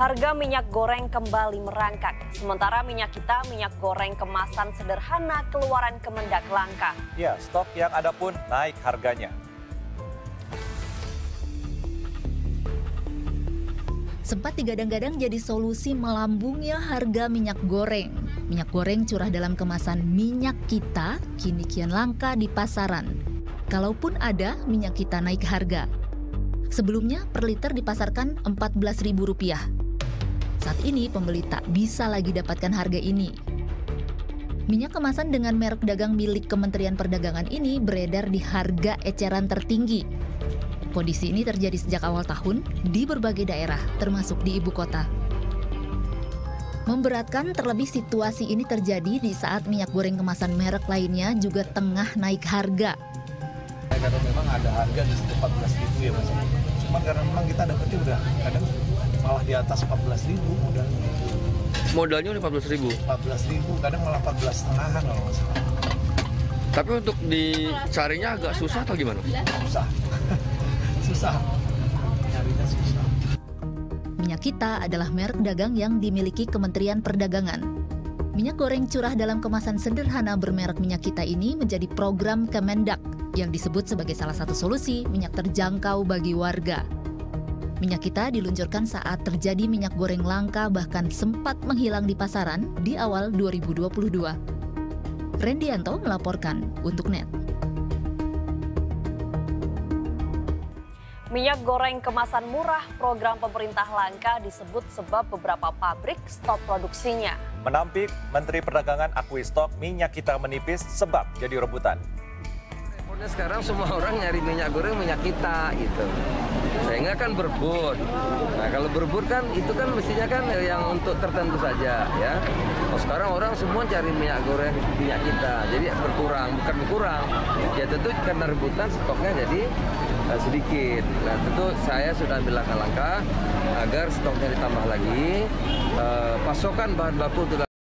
harga minyak goreng kembali merangkak. Sementara minyak kita, minyak goreng kemasan sederhana keluaran Kemendag langka. Ya, stok yang ada pun naik harganya. Sempat digadang-gadang jadi solusi melambungnya harga minyak goreng. Minyak goreng curah dalam kemasan minyak kita kini kian langka di pasaran. Kalaupun ada, minyak kita naik harga. Sebelumnya per liter dipasarkan Rp14.000. Saat ini pembeli tak bisa lagi dapatkan harga ini. Minyak kemasan dengan merek dagang milik Kementerian Perdagangan ini beredar di harga eceran tertinggi. Kondisi ini terjadi sejak awal tahun di berbagai daerah, termasuk di ibu kota. Memberatkan terlebih situasi ini terjadi di saat minyak goreng kemasan merek lainnya juga tengah naik harga. Karena memang ada harga di Rp14.000 ya Mas. Cuma karena memang kita dapatnya udah kadang malah di atas Rp14.000 modalnya. Modalnya udah Rp14.000? Rp14.000, kadang malah Rp14.500-an kalau Mas. Tapi untuk dicarinya agak susah atau gimana? Susah. Susah. Minyak kita adalah merek dagang yang dimiliki Kementerian Perdagangan. Minyak goreng curah dalam kemasan sederhana bermerek minyak kita ini menjadi program Kemendag yang disebut sebagai salah satu solusi minyak terjangkau bagi warga. Minyak kita diluncurkan saat terjadi minyak goreng langka bahkan sempat menghilang di pasaran di awal 2022. Rendianto melaporkan untuk NET. Minyak goreng kemasan murah, program pemerintah langka disebut sebab beberapa pabrik stop produksinya. Menampik, Menteri Perdagangan akui stok minyak kita menipis sebab jadi rebutan. Sekarang semua orang nyari minyak goreng minyak kita gitu. Sehingga kan berebut. Nah, kalau berebut kan itu kan mestinya kan yang untuk tertentu saja ya. Oh, sekarang orang semua cari minyak goreng minyak kita. Jadi berkurang, bukan kurang. Ya tentu karena rebutan stoknya jadi sedikit. Nah, tentu saya sudah ambil langkah-langkah agar stoknya ditambah lagi, pasokan bahan baku